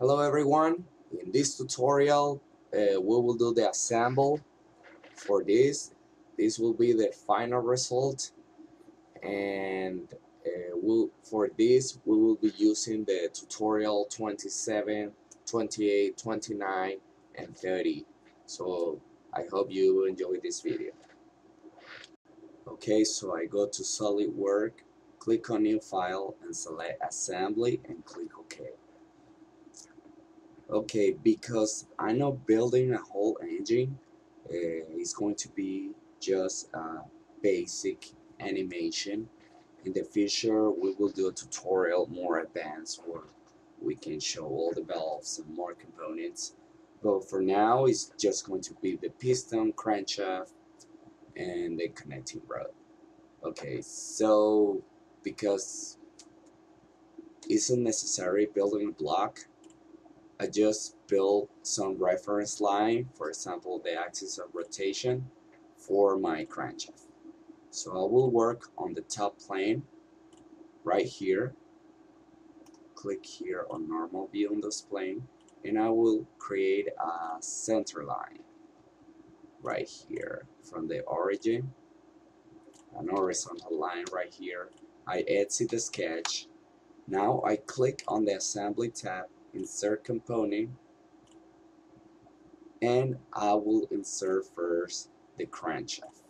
Hello everyone, in this tutorial we will do the assemble for this. This will be the final result, and for this we will be using the tutorial 27, 28, 29 and 30. So I hope you enjoy this video. Okay, so I go to SolidWorks, click on new file and select assembly and click OK. Okay, because I know building a whole engine is going to be just a basic animation. In the future we will do a tutorial more advanced where we can show all the valves and more components, but for now it's just going to be the piston, crankshaft and the connecting rod. Okay, so because it's unnecessary building a block, I just built some reference line, for example the axis of rotation for my crankshaft. So I will work on the top plane right here, click here on normal view on this plane, and I will create a center line right here from the origin, an horizontal line right here. I exit the sketch, now I click on the assembly tab, insert component, and I will insert first the crankshaft.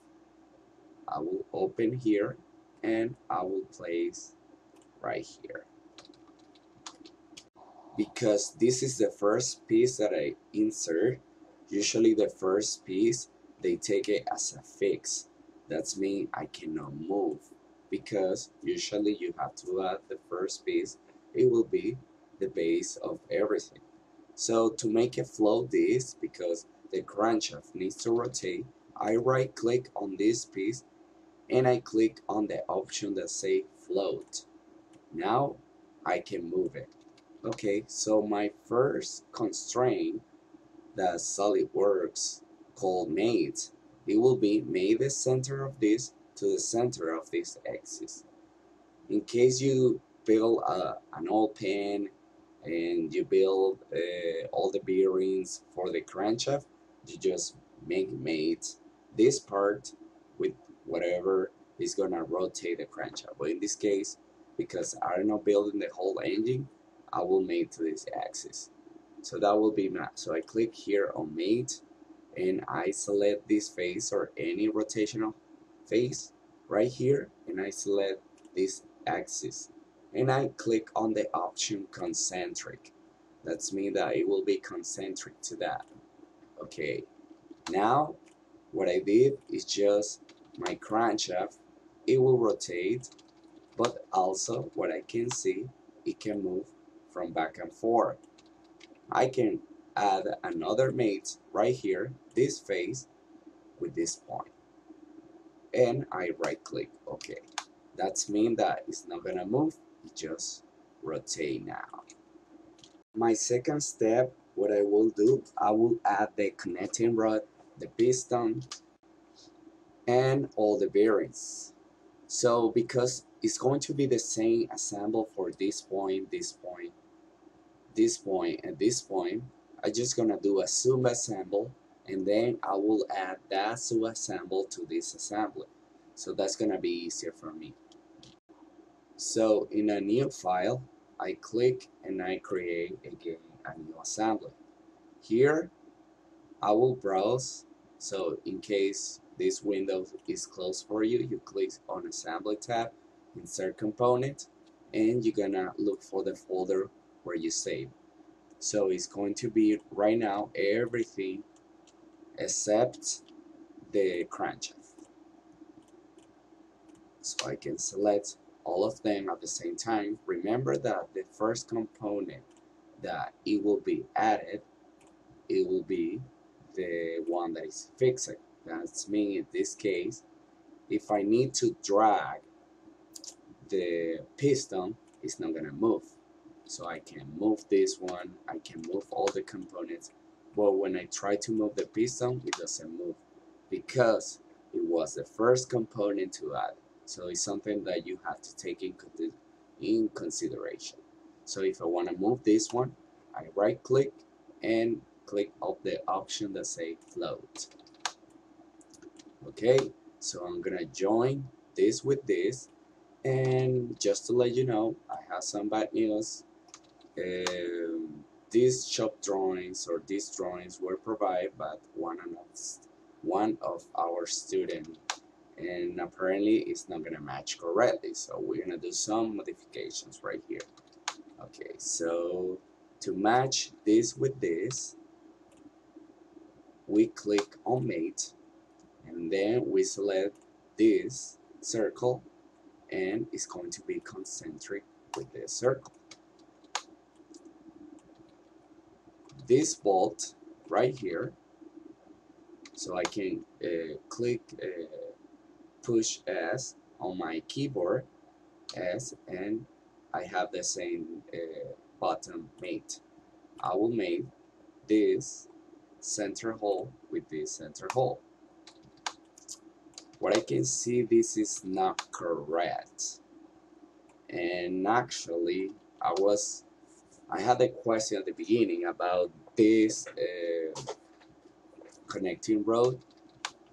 I will open here and I will place right here, because this is the first piece that I insert. Usually the first piece they take it as a fix, that's mean I cannot move, because usually you have to add the first piece, it will be the base of everything. So to make it float this, because the crankshaft needs to rotate, I right click on this piece and I click on the option that say float. Now I can move it. Okay, so my first constraint that SolidWorks called made, it will be made the center of this to the center of this axis. In case you build an old pen and you build all the bearings for the crankshaft, you just made this part with whatever is gonna rotate the crankshaft. But in this case, because I'm not building the whole engine, I will make to this axis. So that will be my, so I click here on mate and I select this face or any rotational face right here, and I select this axis and I click on the option concentric. That's mean that it will be concentric to that. Okay, now what I did is just my crankshaft, it will rotate, but also what I can see, it can move from back and forth. I can add another mate right here, this face with this point, and I right click OK. That's mean that it's not gonna move, it just rotate. Now my second step, what I will do, I will add the connecting rod, the piston and all the bearings. So because it's going to be the same assemble for this point, this point, this point and this point, I'm just gonna do a sub-assemble and then I will add that sub-assemble to this assembly. So that's gonna be easier for me. So in a new file I click and I create again a new assembly. Here I will browse, so in case this window is closed for you, you click on assembly tab, insert component, and you're gonna look for the folder where you save. So it's going to be right now everything except the crankshaft, so I can select all of them at the same time. Remember that the first component that it will be added, it will be the one that is fixed. That's mean in this case, if I need to drag the piston, it's not gonna move. So I can move this one, I can move all the components, but when I try to move the piston, it doesn't move because it was the first component to add. So it's something that you have to take in consideration. So if I want to move this one, I I right click and click on the option that say float. Okay, so I'm gonna join this with this, and just to let you know, I have some bad news. These shop drawings or these drawings were provided by one of our students, and apparently it's not gonna match correctly, so we're gonna do some modifications right here. Okay, so to match this with this, we click on mate, and then we select this circle, and it's going to be concentric with the circle. This bolt right here, so I can click push S on my keyboard, S, and I have the same button mate. I will mate this center hole with this center hole. What I can see, this is not correct, and actually I had a question at the beginning about this connecting rod.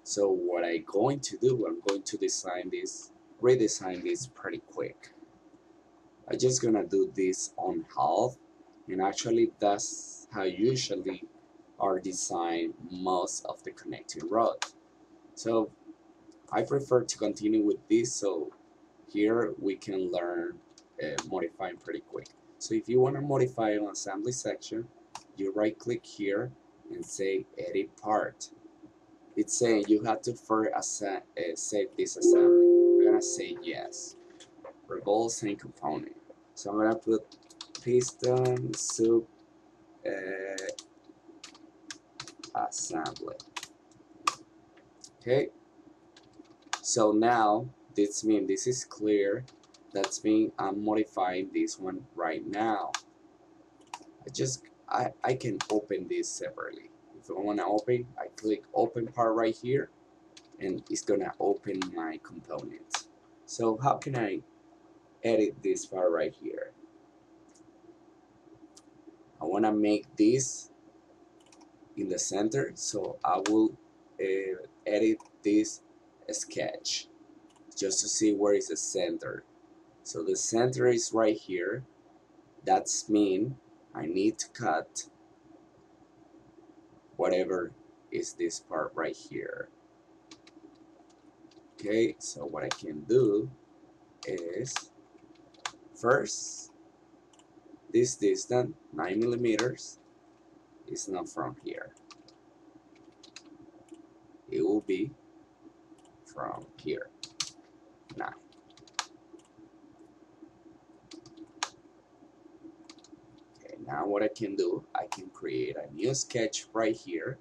So what I'm going to do, I'm going to redesign this pretty quick. I'm just gonna do this on half, and actually that's how usually are designed most of the connecting rod. So I prefer to continue with this, so here we can learn modifying pretty quick. So if you want to modify an assembly section, you right click here and say edit part. It's saying you have to first save this assembly. We're gonna say yes. Revolve same component. So I'm gonna put piston sub assembly. Okay. So now this means this is clear. That's mean I'm modifying this one right now. I can open this separately. If I want to open, I click open part right here, and it's gonna open my component. So how can I edit this part right here? I want to make this in the center, so I will edit this sketch just to see where is the center. So the center is right here. That's mean I need to cut whatever is this part right here. Okay, so what I can do is first this distance 9 millimeters is not from here. It will be from here. 9. Now what I can do, I can create a new sketch right here,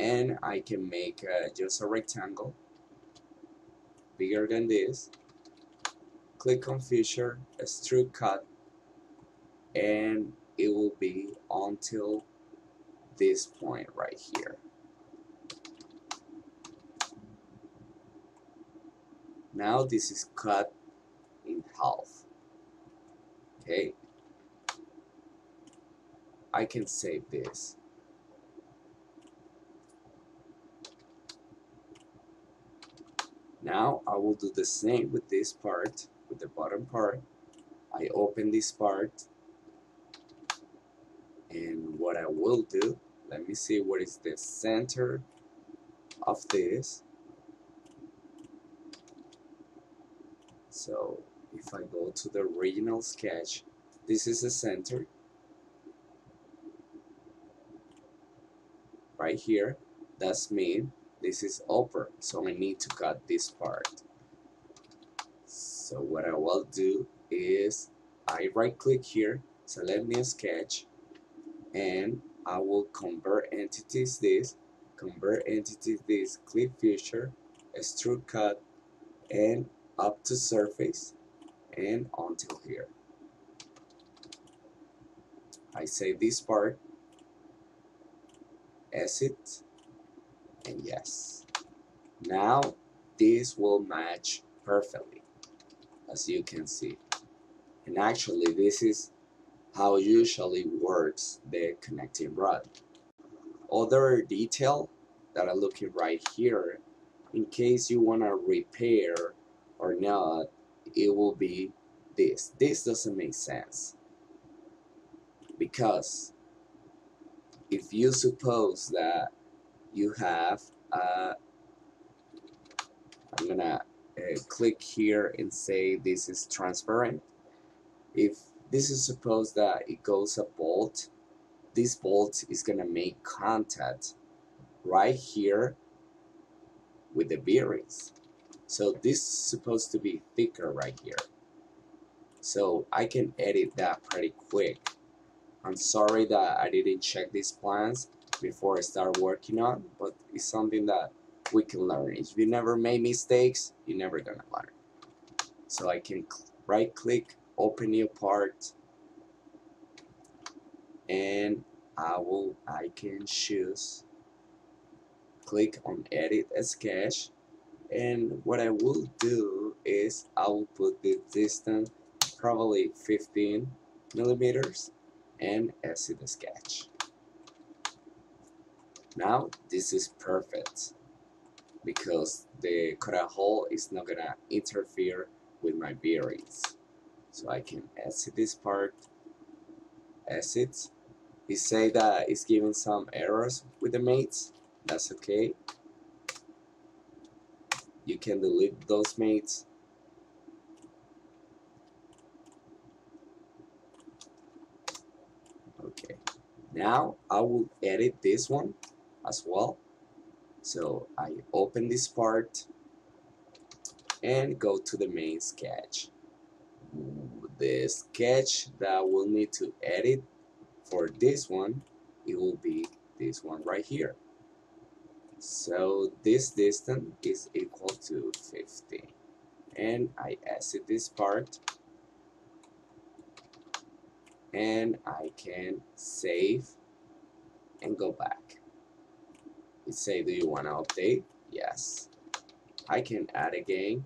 and I can make just a rectangle bigger than this. Click on feature, extrude cut, and it will be until this point right here. Now this is cut in half. Okay, I can save this. Now I will do the same with this part, with the bottom part. I open this part, and what I will do, let me see what is the center of this. So if I go to the original sketch, this is the center right here. That's mean this is upper, so I need to cut this part. So what I will do is I right click here, select new sketch, and I will convert entities this, click feature, extrude cut, and up to surface, and until here. I save this part, exit, and yes. Now this will match perfectly, as you can see. And actually this is how usually works the connecting rod. Other detail that I'm looking right here, in case you want to repair or not, it will be this. This doesn't make sense, because if you suppose that you have I'm gonna click here and say this is transparent. If this is supposed that it goes a bolt, this bolt is gonna make contact right here with the bearings. So this is supposed to be thicker right here. So I can edit that pretty quick. I'm sorry that I didn't check these plans before I start working on, but it's something that we can learn. If you never made mistakes, you're never gonna learn. So I can right click, open new part, and I can choose, click on edit a sketch, and what I will do is I will put the distance probably 15 millimeters and exit the sketch. Now this is perfect, because the cutout hole is not gonna interfere with my bearings. So I can exit this part, exit. It say that it's giving some errors with the mates, that's okay. You can delete those mates. Okay, now I will edit this one as well. So I open this part and go to the main sketch. The sketch that we'll need to edit for this one, it will be this one right here. So this distance is equal to 15, and I exit this part, and I can save and go back. It say, do you want to update? Yes. I can add again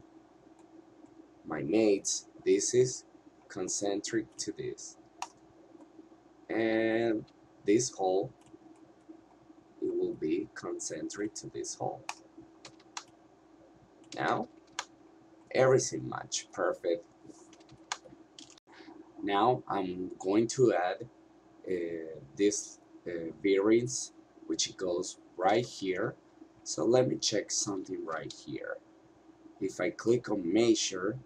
my mates. This is concentric to this, and this hole, it will be concentric to this hole. Now everything match perfect. Now I'm going to add this bearings, which goes right here. So let me check something right here. If I click on measure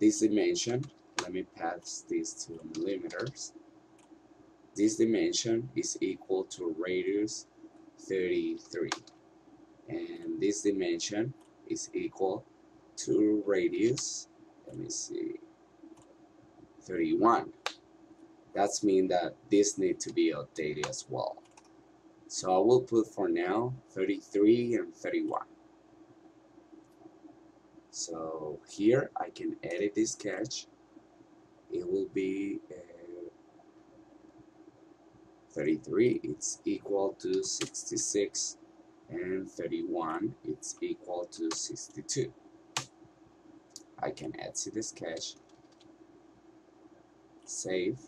this dimension, let me pass this to millimeters. This dimension is equal to radius 33, and this dimension is equal to radius, let me see, 31. That's mean that this need to be updated as well. So I will put for now 33 and 31. So here I can edit this sketch. It will be 33, it's equal to 66, and 31, it's equal to 62. I can exit the sketch, save,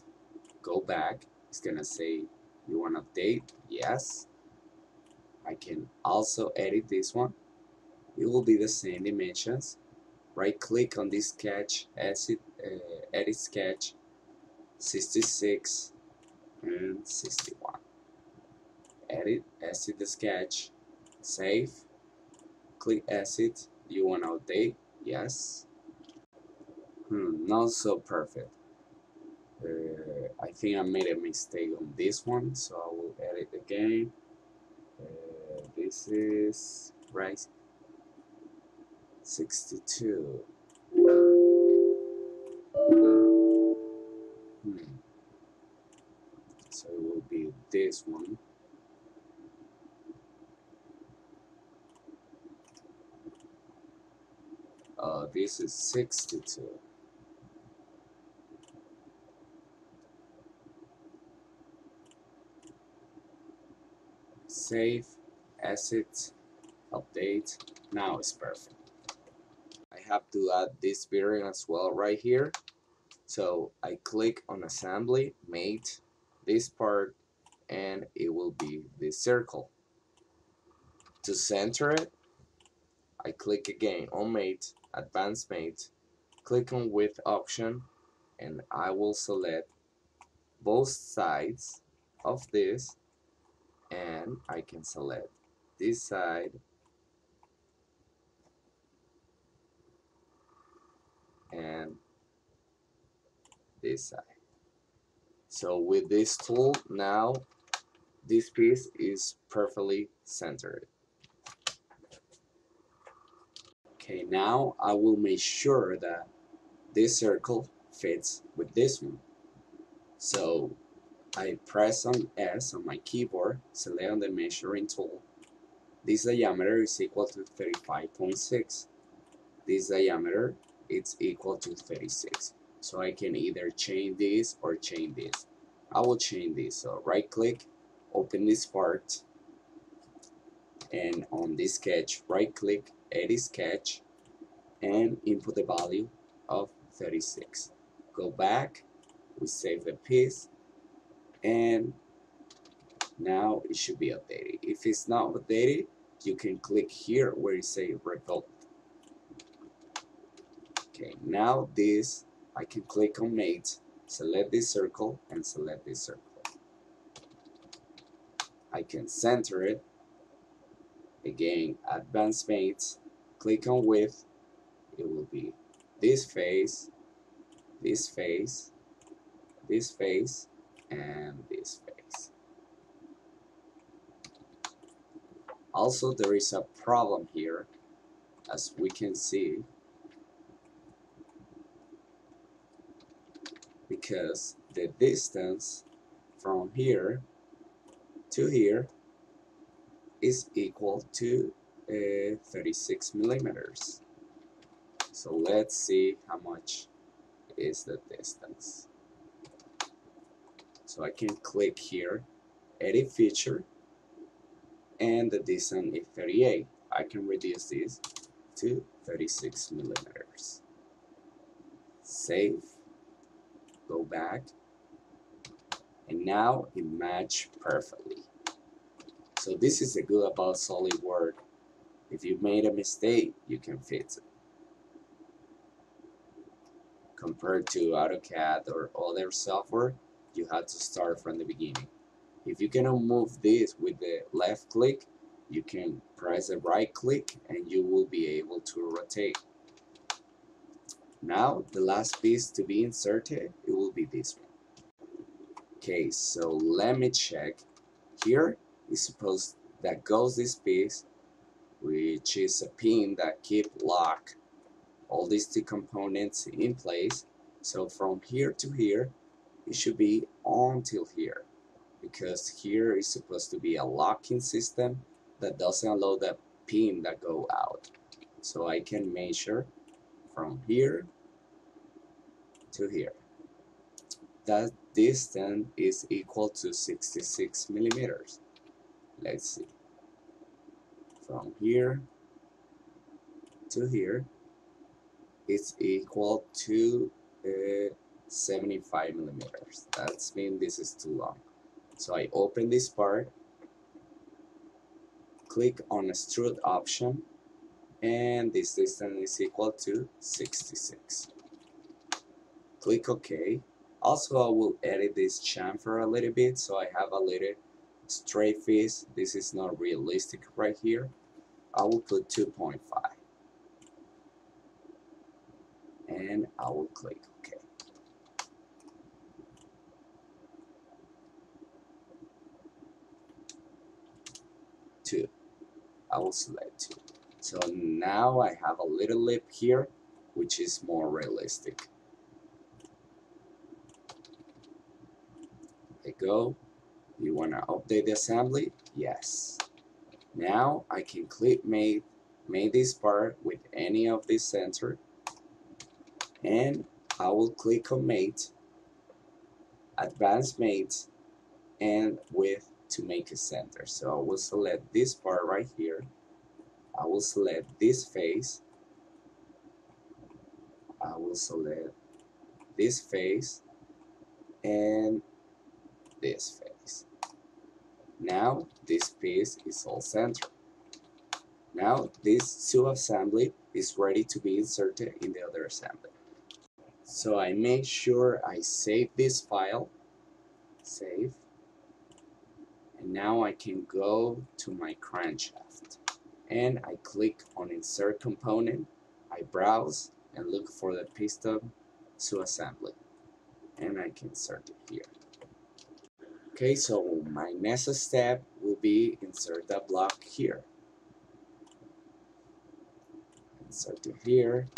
go back. It's gonna say, you want to update? Yes. I can also edit this one. It will be the same dimensions. Right click on this sketch, edit sketch, 66 and 61. Edit, exit the sketch, save, click exit. You want to update? Yes. Not so perfect. I think I made a mistake on this one, so I will edit again. This is right 62. So it will be this one. This is 62. Save, exit, update. Now it's perfect. I have to add this bearing as well right here. So I click on assembly, mate, this part, and it will be this circle. To center it, I click again on mate, advanced mate, click on width option, and I will select both sides of this, and I can select this side and this side. So with this tool now this piece is perfectly centered. Okay, now I will make sure that this circle fits with this one. So I press on S on my keyboard, select on the measuring tool. This diameter is equal to 35.6. This diameter is equal to 36. So I can either change this or change this. I will change this. So right click, open this part, and on this sketch, right click, edit sketch, and input the value of 36. Go back, we save the piece, and now it should be updated. If it's not updated, you can click here where it says revolt. Okay, now this, I can click on mate, select this circle, and select this circle. I can center it. Again, advanced mate, click on width, it will be this face, this face, this face, and this face. Also, there is a problem here, as we can see, because the distance from here to here is equal to 36 millimeters. So let's see how much is the distance. So I can click here, edit feature, and the distance is 38. I can reduce this to 36 millimeters. Save, go back, and now it matches perfectly. So this is the good about SolidWorks. If you made a mistake, you can fix it. Compared to AutoCAD or other software, you have to start from the beginning. If you cannot move this with the left click, you can press the right click and you will be able to rotate. Now the last piece to be inserted, it will be this one. Okay, so let me check. Here is supposed that goes this piece, which is a pin that keep lock all these two components in place. So from here to here, it should be until here, because here is supposed to be a locking system that doesn't allow the pin that go out. So I can measure from here to here. That distance is equal to 66 millimeters. Let's see. From here to here, it's equal to 75 millimeters. That's mean this is too long. So I open this part, click on extrude option, and this distance is equal to 66. Click OK. Also, I will edit this chamfer a little bit so I have a little straight face. This is not realistic right here. I will put 2.5, and I will click OK. I will select 2. So now I have a little lip here, which is more realistic. There you go. You want to update the assembly? Yes. Now I can click make this part with any of this center, and I will click on mate, advanced mate, and with to make a center. So I will select this part right here, I will select this face, I will select this face and this face. Now this piece is all centered. Now this sub-assembly is ready to be inserted in the other assembly. So I make sure I save this file, save, and now I can go to my crankshaft and I click on insert component, I browse and look for the piston sub-assembly and I can insert it here. Okay, so my next step will be insert the block here. Insert it here,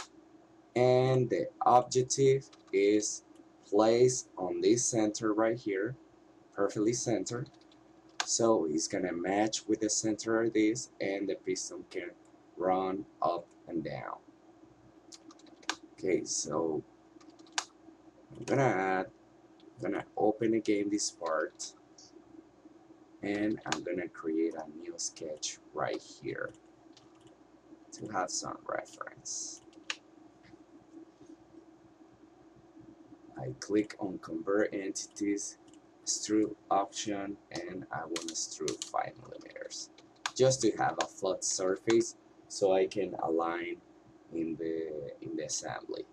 and the objective is placed on this center right here, perfectly centered, so it's gonna match with the center of this and the piston can run up and down. Okay, so I'm gonna add, I'm gonna open again this part and I'm gonna create a new sketch right here to have some reference. I click on convert entities, extrude option, and I want to extrude 5 millimeters just to have a flat surface so I can align in the assembly.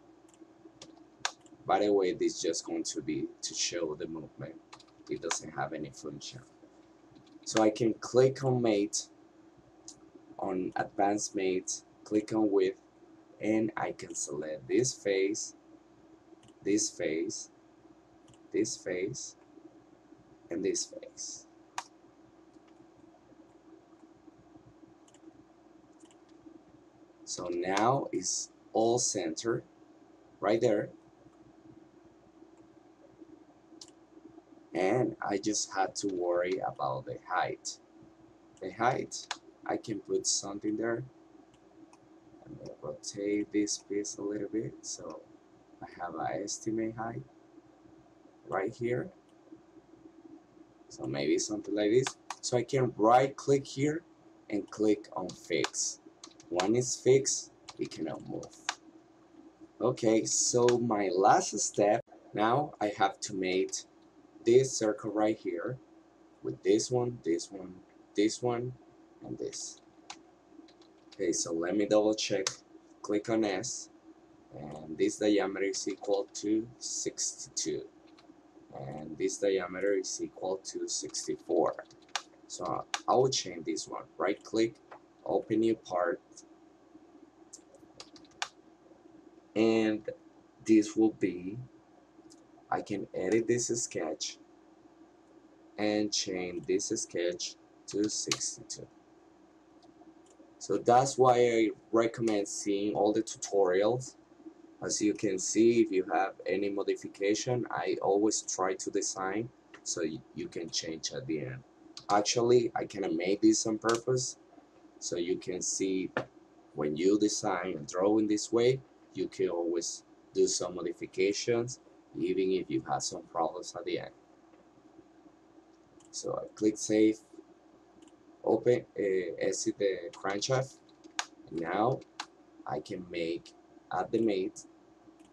By the way, this is just going to be to show the movement. It doesn't have any function. So I can click on Mate, on Advanced Mate, click on Width, and I can select this face, this face, this face, and this face. So now it's all centered right there. And I just had to worry about the height. The height, I can put something there. I'm going to rotate this piece a little bit so I have an estimate height right here. So maybe something like this. So I can right click here and click on fix. When it's fixed, it cannot move. Okay, so my last step, now I have to make this circle right here with this one, this one, this one, and this. Okay, so let me double check, click on S, and this diameter is equal to 62 and this diameter is equal to 64. So I will change this one, right click, open new part, and this will be, I can edit this sketch and change this sketch to 62. So that's why I recommend seeing all the tutorials. As you can see, if you have any modification, I always try to design so you can change at the end. Actually, I kind of made this on purpose so you can see when you design and draw in this way, you can always do some modifications even if you have some problems at the end. So I click save, open, exit the crankshaft. Now I can make, at the mate,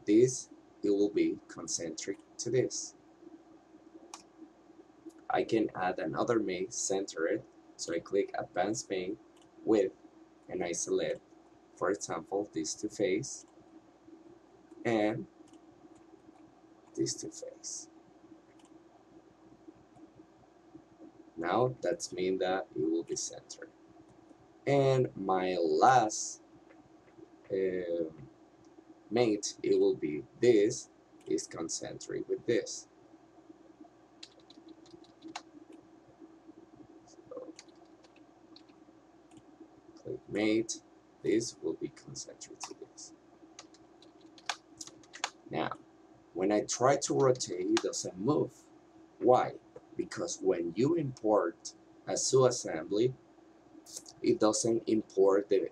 this, it will be concentric to this. I can add another mate, center it, so I click advanced mate, width, and I select, for example, these two face and these two face. Now that's mean that it will be centered. And my last mate, it will be this is concentric with this. So, click mate, this will be concentric to this. Now when I try to rotate, it doesn't move. Why? Because when you import a subassembly, it doesn't import the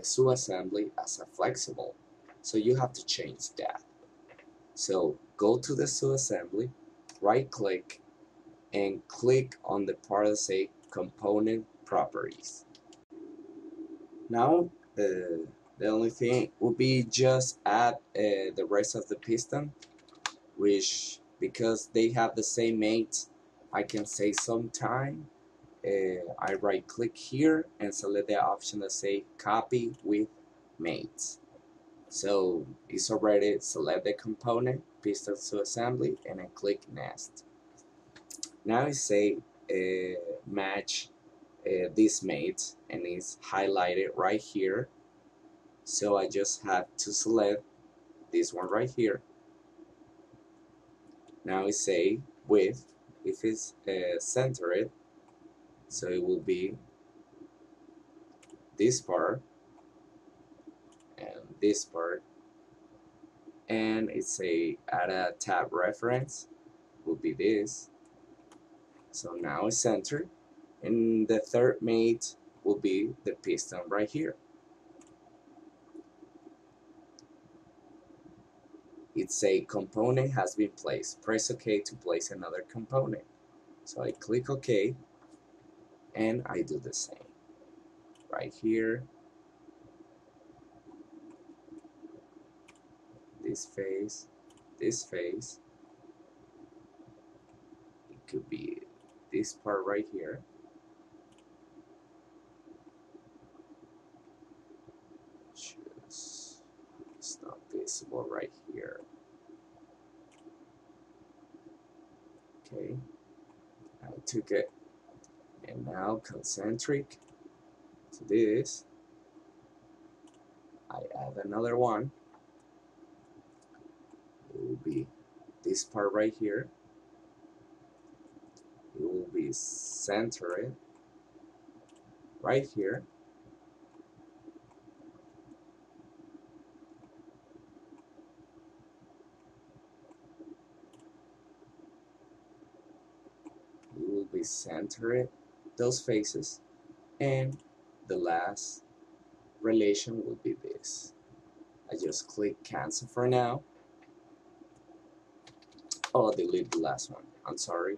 subassembly as a flexible. So you have to change that. So go to the subassembly, right click, and click on the part that says component properties. Now the only thing would be just add the rest of the piston. which because they have the same mate, I can say sometime I right click here and select the option that say copy with mate. So it's already select the component, piston to assembly, and I click next. Now it say match this mate, and it's highlighted right here. So I just have to select this one right here. Now it say width, if it's centered, so it will be this part and this part, and it's a add a tab reference will be this. So now it's centered, and the third mate will be the piston right here. It say component has been placed. Press OK to place another component. So I click OK, and I do the same right here. This face, this face. It could be this part right here. It's not visible right here. Okay, I took it, and now concentric to this. I add another one. It will be this part right here. It will be centered right here. We center it, those faces, and the last relation will be this. I just click cancel for now. Oh, delete the last one, I'm sorry.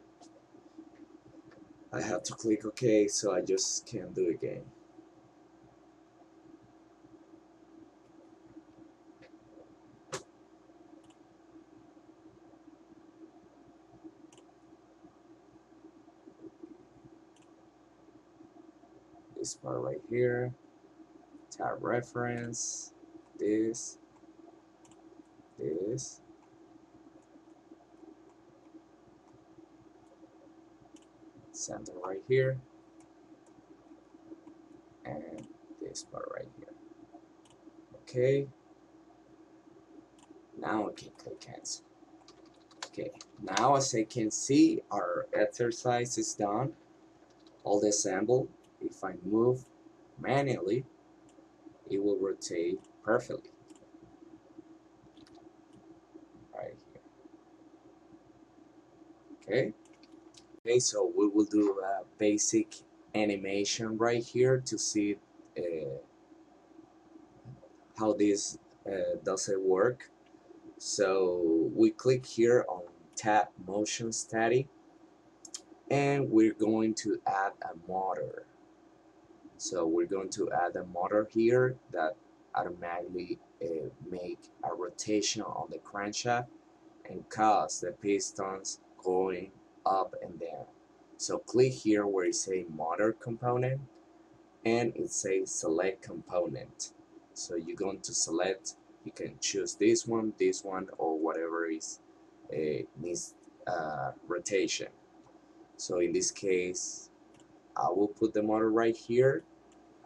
I have to click OK, so I just can't do it again. This part right here, tab reference, this, this, center right here, and this part right here. Okay, now I can click cancel. Okay, now as I can see, our exercise is done. All the assemble. If I move manually, it will rotate perfectly. Right here. Okay. Okay, so we will do a basic animation right here to see how this does it work. So we click here on Tab Motion Study, and we're going to add a motor. So we're going to add a motor here that automatically make a rotation on the crankshaft and cause the pistons going up and down. So click here where it says motor component, and it says select component. So you're going to select, you can choose this one, or whatever is needs rotation. So in this case, I will put the motor right here.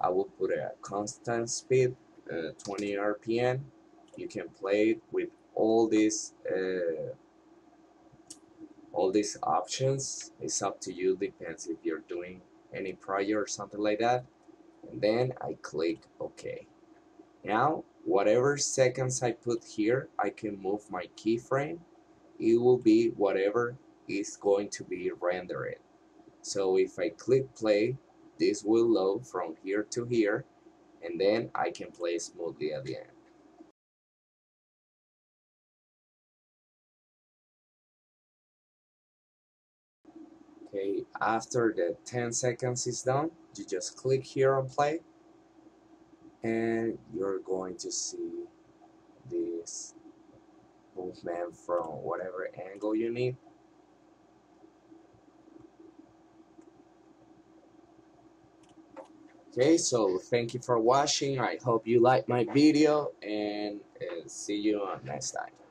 I will put a constant speed, 20 RPM. You can play it with all these options. It's up to you, depends if you're doing any prior or something like that. And then I click OK. Now, whatever seconds I put here, I can move my keyframe. It will be whatever is going to be rendered. So if I click play, this will load from here to here, and then I can play smoothly at the end. Okay, after the 10 seconds is done, you just click here on play, and you're going to see this movement from whatever angle you need. Okay, so thank you for watching. I hope you liked my video, and see you on next time.